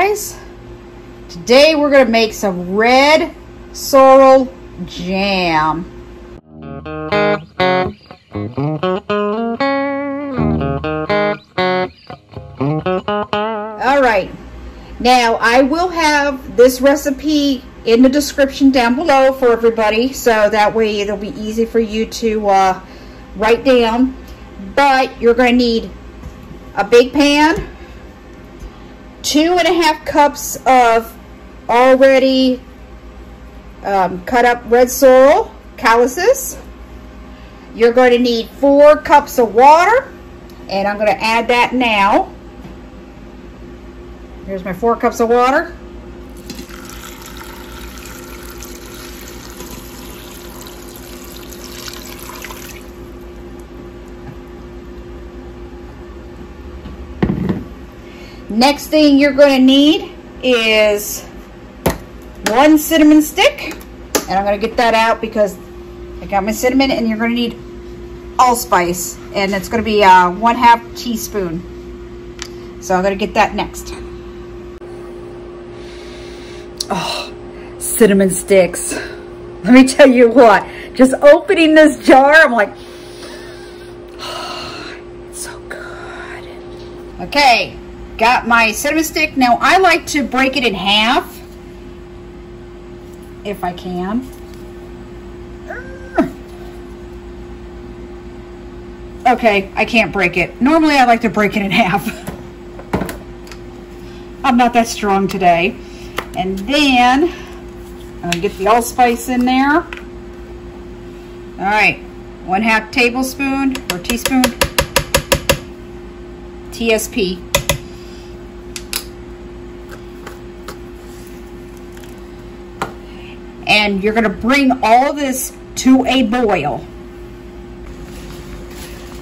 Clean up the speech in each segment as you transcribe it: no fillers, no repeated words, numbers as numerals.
guys. Today we're going to make some red sorrel jam. All right. Now I will have this recipe in the description down below for everybody, so that way it'll be easy for you to write down. But you're going to need a big pan, 2½ cups of already cut up red sorrel calyces. You're going to need 4 cups of water, and I'm going to add that now. Here's my 4 cups of water. Next thing you're going to need is 1 cinnamon stick, and I'm going to get that out because I got my cinnamon, and you're going to need allspice, and it's going to be 1/2 teaspoon. So I'm going to get that next. Oh, cinnamon sticks. Let me tell you what, just opening this jar, I'm like, oh, it's so good. Okay. Got my cinnamon stick. Now I like to break it in half if I can. Okay, I can't break it. Normally I like to break it in half. I'm not that strong today. And then I'll get the allspice in there. All right, 1/2 tablespoon or teaspoon TSP. And you're going to bring all this to a boil.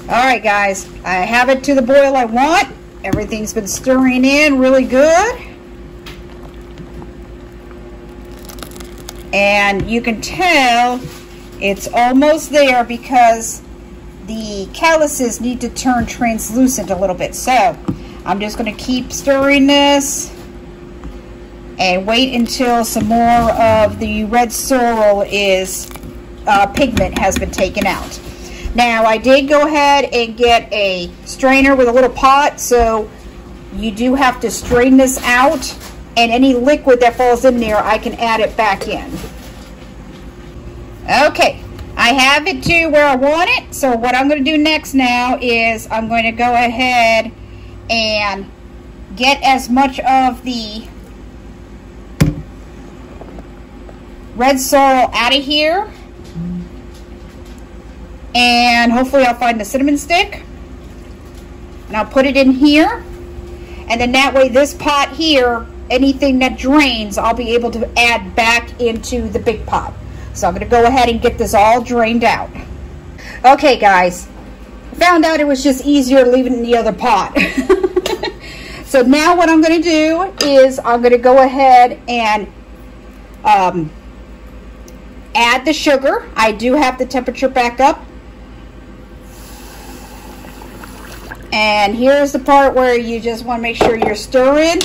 Alright guys, I have it to the boil I want. Everything's been stirring in really good. And you can tell it's almost there because the calyces need to turn translucent a little bit. So I'm just going to keep stirring this and wait until some more of the red sorrel is pigment has been taken out. Now I did go ahead and get a strainer with a little pot, so you do have to strain this out, and any liquid that falls in there I can add it back in. Okay, I have it to where I want it, so what I'm going to do next now is I'm going to go ahead and get as much of the red sorrel out of here, and hopefully I'll find the cinnamon stick, and I'll put it in here, and then that way this pot here, anything that drains, I'll be able to add back into the big pot. So I'm going to go ahead and get this all drained out. Okay guys, I found out it was just easier leaving it in the other pot. So now what I'm going to do is I'm going to go ahead and add the sugar. I do have the temperature back up. And here's the part where you just want to make sure you're stirring.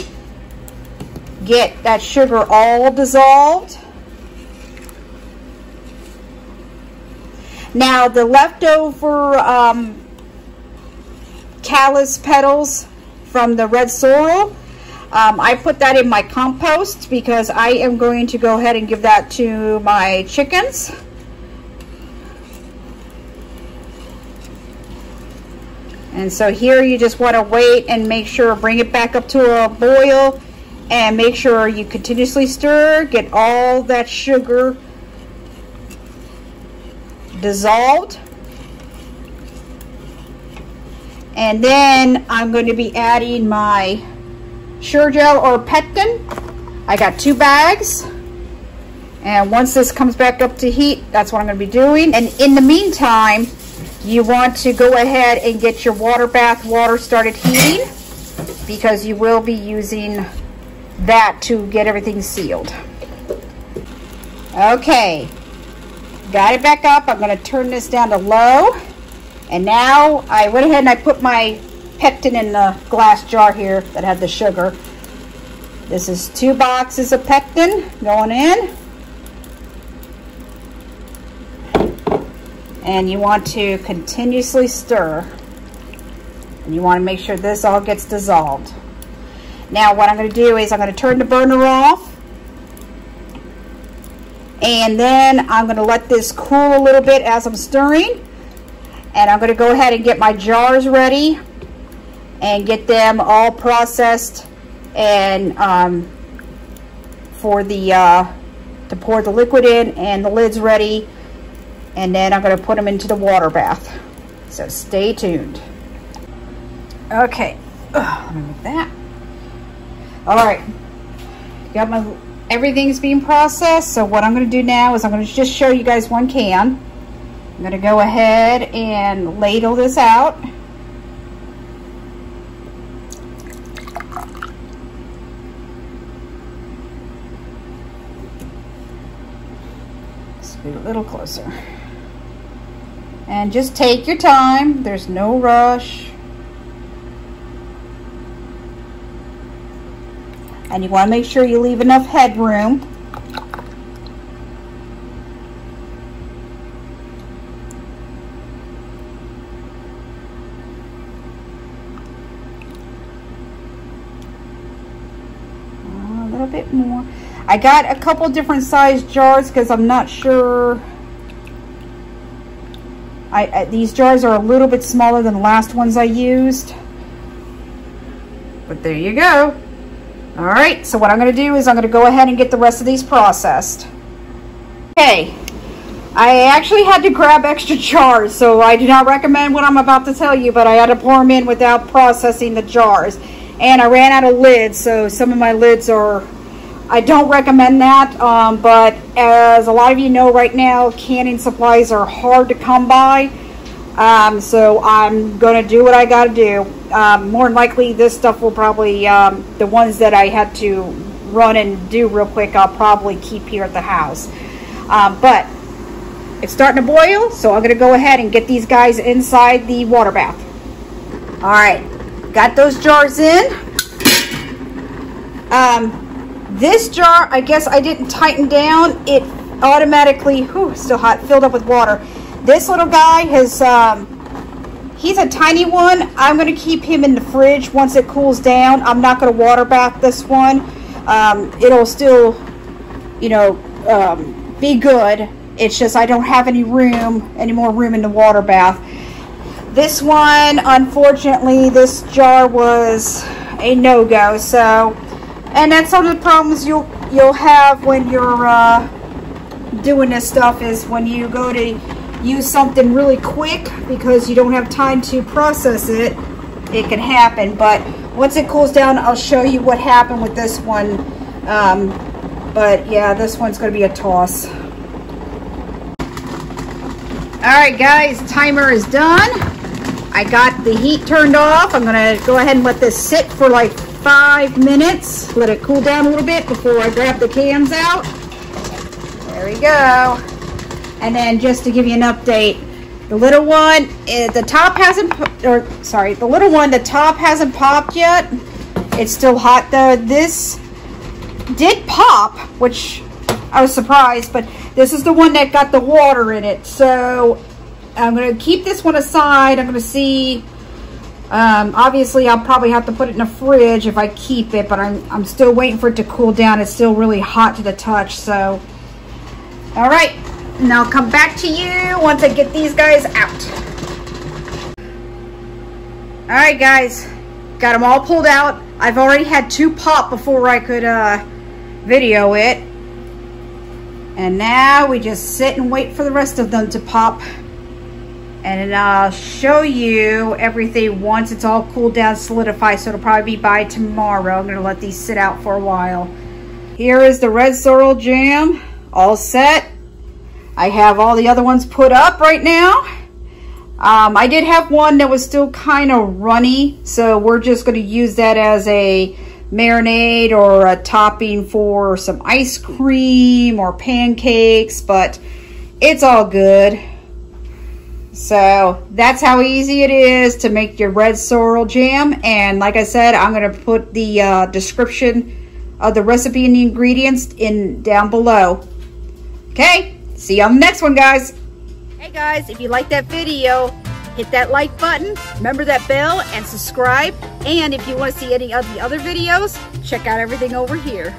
Get that sugar all dissolved. Now the leftover callus petals from the red sorrel, I put that in my compost because I am going to go ahead and give that to my chickens. And so here you just want to wait and make sure, bring it back up to a boil and make sure you continuously stir, get all that sugar dissolved. And then I'm going to be adding my Sure gel or pectin. I got 2 bags, and once this comes back up to heat, that's what I'm going to be doing. And in the meantime, you want to go ahead and get your water bath water started heating, because you will be using that to get everything sealed. Okay, got it back up. I'm going to turn this down to low, and now I went ahead and I put my pectin in the glass jar here that had the sugar, This is 2 boxes of pectin going in. And you want to continuously stir. And you want to make sure this all gets dissolved. Now what I'm going to do is I'm going to turn the burner off. And then I'm going to let this cool a little bit as I'm stirring. And I'm going to go ahead and get my jars ready and get them all processed and for the to pour the liquid in, and the lid's ready. And then I'm going to put them into the water bath. So stay tuned. Okay, let me move that. All right, got my. Everything's being processed, so what I'm going to do now is I'm going to just show you guys one can. I'm going to go ahead and ladle this out. Scoot a little closer. And just take your time. There's no rush. And you want to make sure you leave enough headroom. A little bit more. I got a couple different size jars because I'm not sure. These jars are a little bit smaller than the last ones I used. But there you go. All right, so what I'm going to do is I'm going to go ahead and get the rest of these processed. Okay, I actually had to grab extra jars, so I do not recommend what I'm about to tell you, but I had to pour them in without processing the jars. And I ran out of lids, so some of my lids are, I don't recommend that, but as a lot of you know right now, canning supplies are hard to come by. So I'm going to do what I got to do. More than likely, this stuff will probably, the ones that I had to run and do real quick, I'll probably keep here at the house. But it's starting to boil, so I'm going to go ahead and get these guys inside the water bath. All right, got those jars in. This jar, I guess I didn't tighten down. It automatically, whew, still hot, filled up with water. This little guy has, he's a tiny one. I'm going to keep him in the fridge once it cools down. I'm not going to water bath this one. It'll still, you know, be good. It's just I don't have any more room in the water bath. This one, unfortunately, this jar was a no-go. So, and that's some of the problems you'll have when you're doing this stuff is when you go to use something really quick because you don't have time to process it, it can happen. But once it cools down, I'll show you what happened with this one. But yeah, this one's gonna be a toss. All right guys, timer is done. I got the heat turned off. I'm gonna go ahead and let this sit for like 5 minutes. Let it cool down a little bit before I grab the cans out. There we go. And then just to give you an update, the little one, the top hasn't popped yet. It's still hot though. This did pop, which I was surprised, but this is the one that got the water in it. So I'm gonna keep this one aside. I'm gonna see, obviously I'll probably have to put it in the fridge if I keep it, but I'm still waiting for it to cool down. It's still really hot to the touch, so, all right. And I'll come back to you once I get these guys out. All right, guys, got them all pulled out. I've already had 2 pop before I could video it. And now we just sit and wait for the rest of them to pop. And I'll show you everything once it's all cooled down, solidified, so it'll probably be by tomorrow. I'm gonna let these sit out for a while. Here is the Red Sorrel Jam, all set. I have all the other ones put up right now. I did have one that was still kind of runny, so we're just going to use that as a marinade or a topping for some ice cream or pancakes, but it's all good. So that's how easy it is to make your Red Sorrel Jam. And like I said, I'm going to put the description the recipe and the ingredients in down below. Okay, see you on the next one, guys. Hey guys, if you like that video, hit that like button, remember that bell, and subscribe. And if you want to see any of the other videos, check out everything over here.